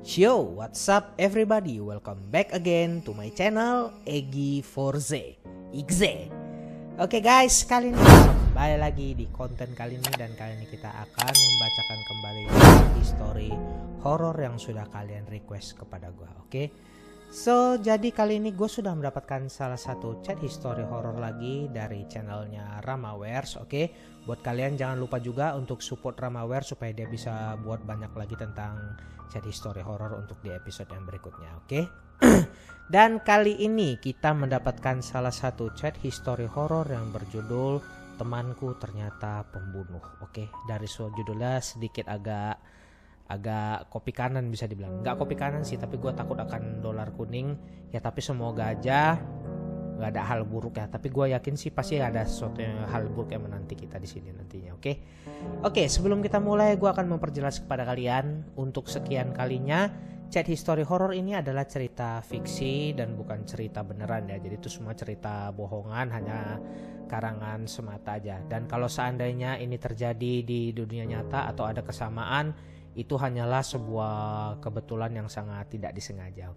Yo, what's up everybody? Welcome back again to my channel Egie Fourze Oke. Oke guys, kali ini balik lagi di konten kali ini, dan kali ini kita akan membacakan kembali story horor yang sudah kalian request kepada gue. Oke. So, jadi kali ini gue sudah mendapatkan salah satu chat history horor lagi dari channelnya Ramawares. Oke. Buat kalian jangan lupa juga untuk support Ramawares supaya dia bisa buat banyak lagi tentang chat history horor untuk di episode yang berikutnya. Oke. Dan kali ini kita mendapatkan salah satu chat history horor yang berjudul Temanku Ternyata Pembunuh. Oke, dari judulnya sedikit agak kopi kanan bisa dibilang. Nggak kopi kanan sih, tapi gue takut akan dolar kuning ya, tapi semoga aja nggak ada hal buruk ya, tapi gue yakin sih pasti ada sesuatu yang hal buruk yang menanti kita di sini nantinya. Oke, sebelum kita mulai gue akan memperjelas kepada kalian untuk sekian kalinya, chat history horor ini adalah cerita fiksi dan bukan cerita beneran ya, jadi itu semua cerita bohongan, hanya karangan semata aja. Dan kalau seandainya ini terjadi di dunia nyata atau ada kesamaan, itu hanyalah sebuah kebetulan yang sangat tidak disengaja.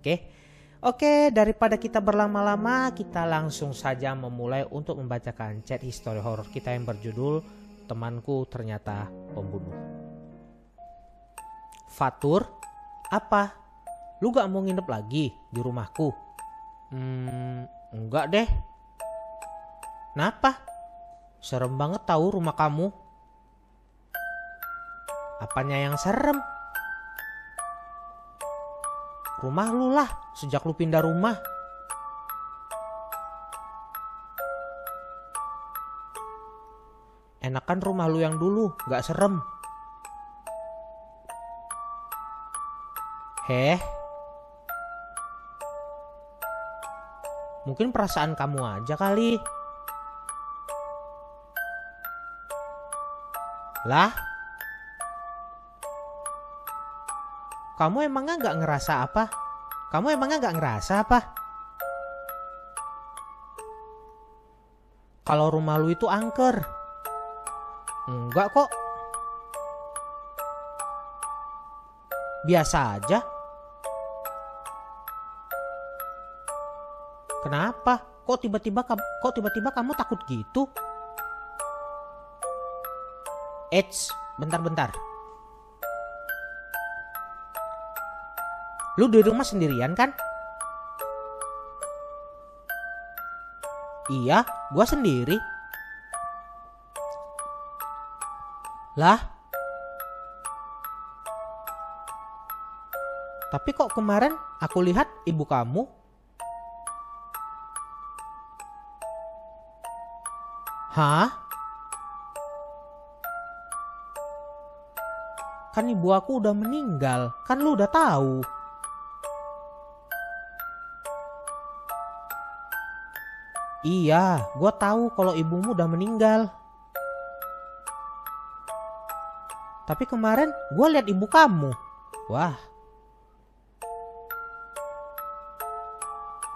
Oke, daripada kita berlama-lama, kita langsung saja memulai untuk membacakan chat history horor kita yang berjudul Temanku Ternyata Pembunuh. Fatur, apa? Lu gak mau nginep lagi di rumahku? Enggak deh. Kenapa? Serem banget tahu rumah kamu. Apanya yang serem? Rumah lu lah, sejak lu pindah rumah. Enakan rumah lu yang dulu, gak serem. Heh, mungkin perasaan kamu aja kali. Lah, kamu emangnya nggak ngerasa apa? Kamu emangnya nggak ngerasa apa? Kalau rumah lu itu angker. Enggak kok. Biasa aja. Kenapa? Kok tiba-tiba kamu takut gitu? Eits, bentar-bentar. Lu di rumah sendirian kan? Iya, gua sendiri. Lah, tapi kok kemarin aku lihat ibu kamu? Hah? Kan ibu aku udah meninggal, kan lu udah tahu. Iya, gue tahu kalau ibumu udah meninggal. Tapi kemarin gue lihat ibu kamu. Wah.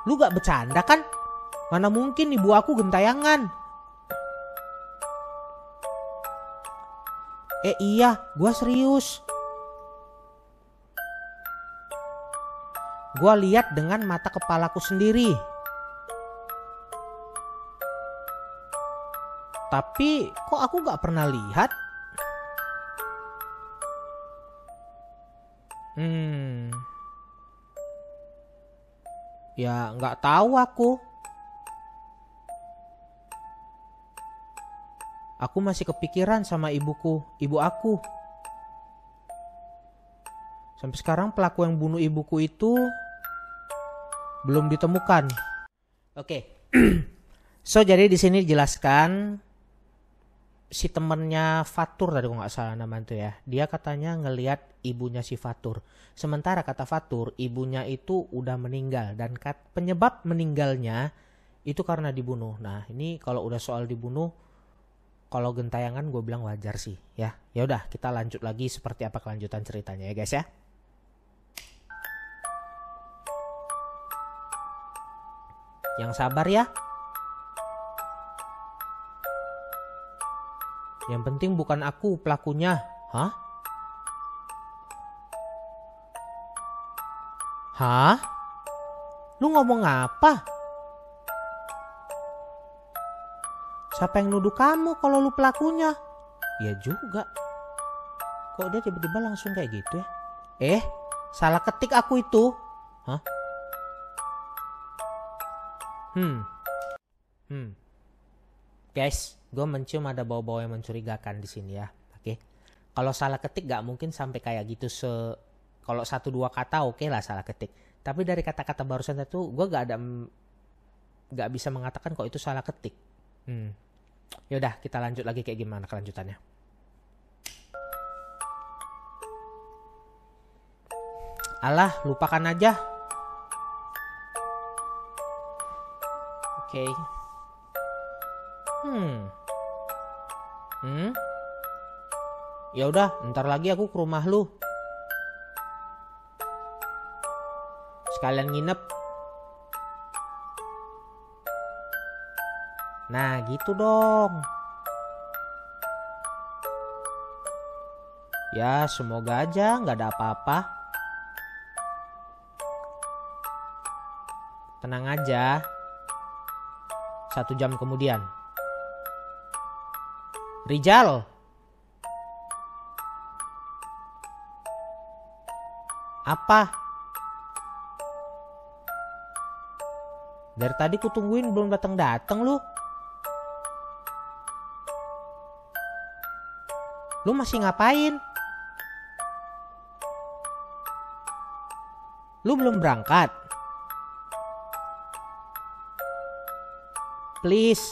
Lu gak bercanda kan? Mana mungkin ibu aku gentayangan. Iya, gue serius. Gue lihat dengan mata kepalaku sendiri. Tapi kok aku gak pernah lihat? Ya gak tahu aku. Aku masih kepikiran sama ibu aku. Sampai sekarang pelaku yang bunuh ibuku itu belum ditemukan. Oke. So jadi di sini dijelaskan si temennya Fatur tadi kalau nggak salah nama itu ya, dia katanya ngelihat ibunya si Fatur. Sementara kata Fatur ibunya itu udah meninggal, dan penyebab meninggalnya itu karena dibunuh. Nah ini kalau udah soal dibunuh, kalau gentayangan gue bilang wajar sih ya. Ya udah kita lanjut lagi seperti apa kelanjutan ceritanya ya guys ya. Yang sabar ya. Yang penting bukan aku pelakunya. Hah? Hah? Lu ngomong apa? Siapa yang nuduh kamu kalau lu pelakunya? Ya juga. Kok dia tiba-tiba langsung kayak gitu ya? Salah ketik aku itu. Hah? Guys, gue mencium ada bau-bau yang mencurigakan di sini ya. Oke. Kalau salah ketik gak mungkin sampai kayak gitu Kalau satu dua kata oke lah salah ketik. Tapi dari kata-kata barusan itu gue gak bisa mengatakan kok itu salah ketik. Yaudah kita lanjut lagi kayak gimana kelanjutannya. Alah lupakan aja. Oke. Yaudah ntar lagi aku ke rumah lu. Sekalian nginep. Nah gitu dong. Ya semoga aja nggak ada apa-apa. Tenang aja. 1 jam kemudian. Rijal. Apa? Dari tadi ku tungguin belum datang-datang lu. Lu masih ngapain? Lu belum berangkat? Please.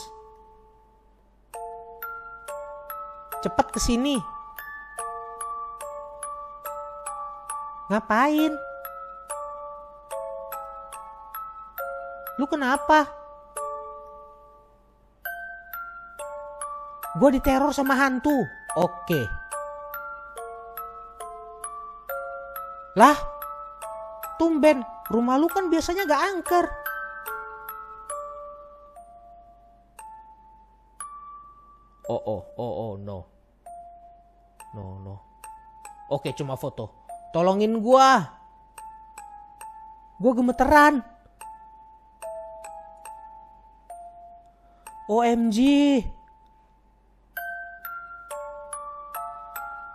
Cepat ke sini. Ngapain? Lu kenapa? Gua diteror sama hantu. Oke. Lah, tumben rumah lu kan biasanya gak angker. No. Oke, cuma foto. Tolongin gua. Gua gemeteran. OMG.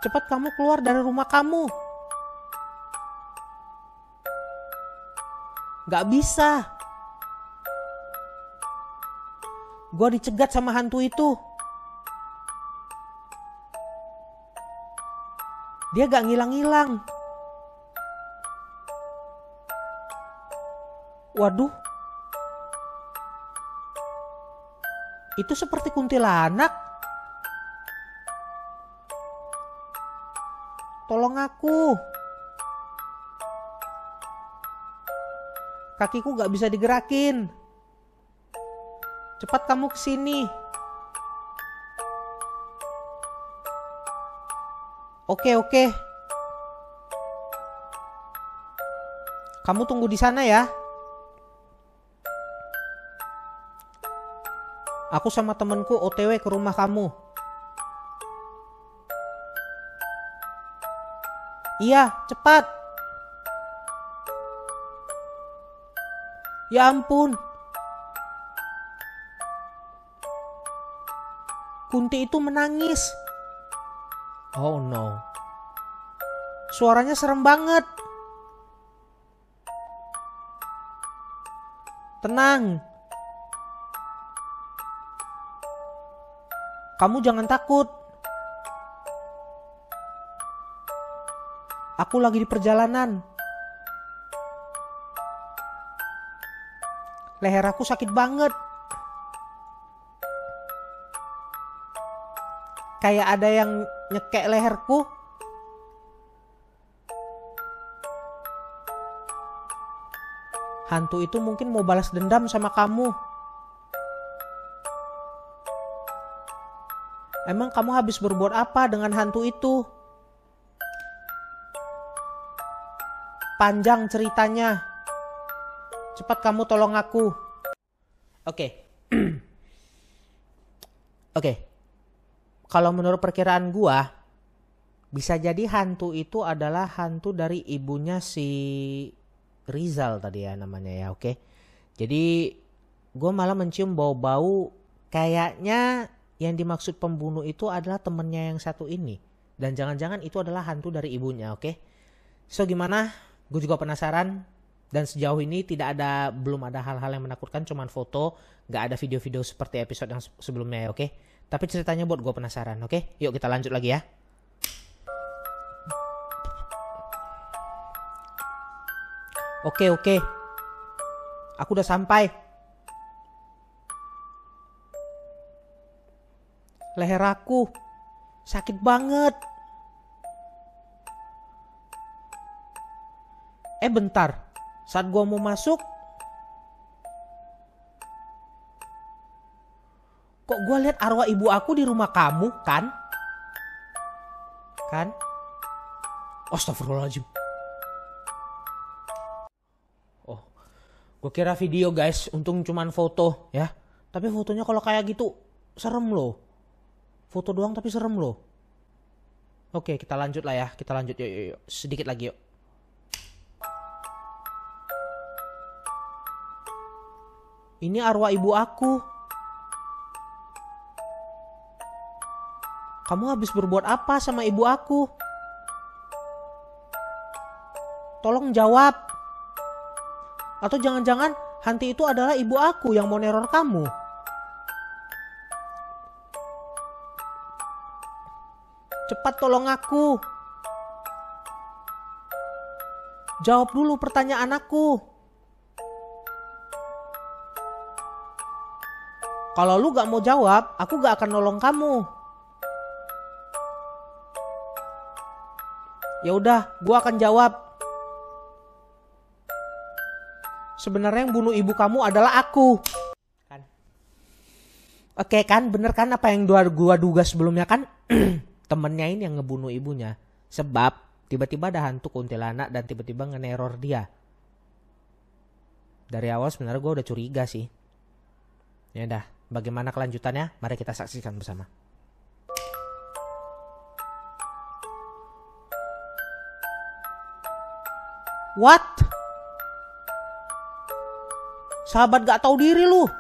Cepat kamu keluar dari rumah kamu. Gak bisa. Gua dicegat sama hantu itu. Dia gak ngilang-ngilang. Waduh. Itu seperti kuntilanak. Tolong aku. Kakiku gak bisa digerakin. Cepat kamu kesini. Oke. Kamu tunggu di sana ya. Aku sama temanku OTW ke rumah kamu. Iya, cepat. Ya ampun. Kunti itu menangis. Oh no. Suaranya serem banget. Tenang. Kamu jangan takut. Aku lagi di perjalanan. Leher aku sakit banget. Kayak ada yang nyekek leherku. Hantu itu mungkin mau balas dendam sama kamu. Emang kamu habis berbuat apa dengan hantu itu? Panjang ceritanya. Cepat kamu tolong aku. Oke. Oke. Kalau menurut perkiraan gua, bisa jadi hantu itu adalah hantu dari ibunya si Rizal tadi ya namanya ya, oke. Jadi gue malah mencium bau-bau kayaknya yang dimaksud pembunuh itu adalah temennya yang satu ini. Dan jangan-jangan itu adalah hantu dari ibunya, oke. So gimana? Gue juga penasaran. Dan sejauh ini belum ada hal-hal yang menakutkan, cuman foto, nggak ada video-video seperti episode yang sebelumnya ya, oke? Tapi ceritanya buat gue penasaran, oke? Yuk kita lanjut lagi ya. Oke. Aku udah sampai. Leher aku sakit banget. Bentar. Saat gua mau masuk, kok gua lihat arwah ibu aku di rumah kamu, kan? Kan? Astagfirullahaladzim. Oh, gua kira video guys, untung cuman foto ya. Tapi fotonya kalau kayak gitu, serem loh. Foto doang tapi serem loh. Oke, kita lanjut lah ya, kita lanjut yuk. Sedikit lagi yuk. Ini arwah ibu aku. Kamu habis berbuat apa sama ibu aku? Tolong jawab. Atau jangan-jangan hantu itu adalah ibu aku yang mau neror kamu. Cepat tolong aku. Jawab dulu pertanyaan aku. Kalau lu gak mau jawab, aku gak akan nolong kamu. Ya udah, gua akan jawab. Sebenarnya yang bunuh ibu kamu adalah aku. Kan? Oke kan, bener kan apa yang gua duga sebelumnya kan? Temennya ini yang ngebunuh ibunya. Sebab tiba-tiba ada hantu kuntilanak dan tiba-tiba ngeneror dia. Dari awal sebenarnya gua udah curiga sih. Ya dah. Bagaimana kelanjutannya? Mari kita saksikan bersama. What? Sahabat gak tahu diri lu.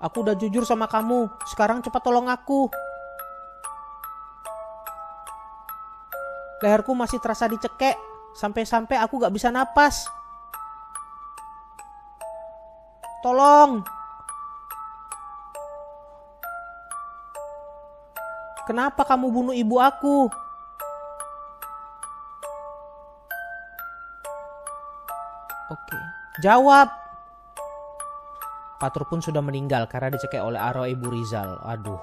Aku udah jujur sama kamu. Sekarang cepat tolong aku. Leherku masih terasa dicekek. Sampai-sampai aku gak bisa napas. Tolong. Kenapa kamu bunuh ibu aku? Oke, jawab. Fatur pun sudah meninggal karena dicekik oleh arwah ibu Rizal. Aduh.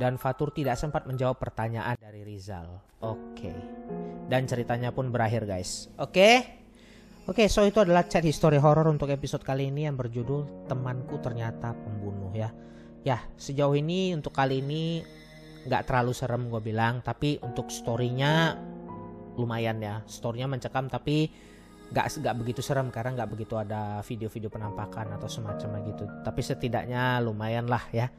Dan Fatur tidak sempat menjawab pertanyaan dari Rizal. Oke. Dan ceritanya pun berakhir, guys. Oke. Oke, so itu adalah chat history horror untuk episode kali ini yang berjudul Temanku Ternyata Pembunuh ya. Ya, sejauh ini untuk kali ini nggak terlalu serem gue bilang, tapi untuk story-nya lumayan ya. Story-nya mencekam tapi nggak begitu serem karena nggak begitu ada video-video penampakan atau semacamnya gitu. Tapi setidaknya lumayan lah ya.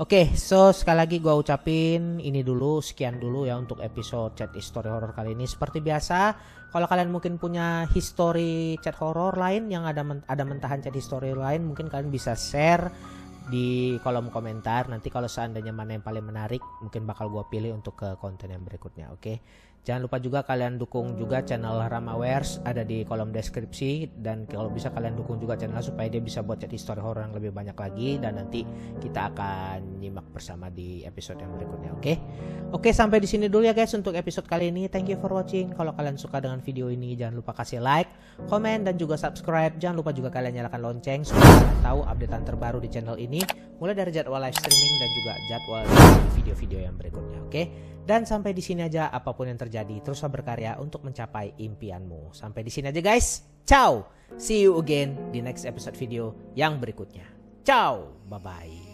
Oke, so sekali lagi gue ucapin ini dulu, sekian dulu ya untuk episode chat history horror kali ini. Seperti biasa, kalau kalian mungkin punya history chat horror lain yang ada mentahan chat history lain, mungkin kalian bisa share di kolom komentar. Nanti kalau seandainya mana yang paling menarik, mungkin bakal gue pilih untuk ke konten yang berikutnya, oke? Jangan lupa juga kalian dukung juga channel Ramawares, ada di kolom deskripsi. Dan kalau bisa kalian dukung juga channel supaya dia bisa buat chat history horror yang lebih banyak lagi. Dan nanti kita akan nyimak bersama di episode yang berikutnya, oke? Oke, sampai di sini dulu ya guys untuk episode kali ini. Thank you for watching. Kalau kalian suka dengan video ini, jangan lupa kasih like, komen, dan juga subscribe. Jangan lupa juga kalian nyalakan lonceng supaya kalian tahu updatean terbaru di channel ini. Mulai dari jadwal live streaming dan juga jadwal video-video yang berikutnya, oke? Dan sampai di sini aja, apapun yang terjadi, teruslah berkarya untuk mencapai impianmu. Sampai di sini aja guys. Ciao. See you again di next episode video yang berikutnya. Ciao. Bye-bye.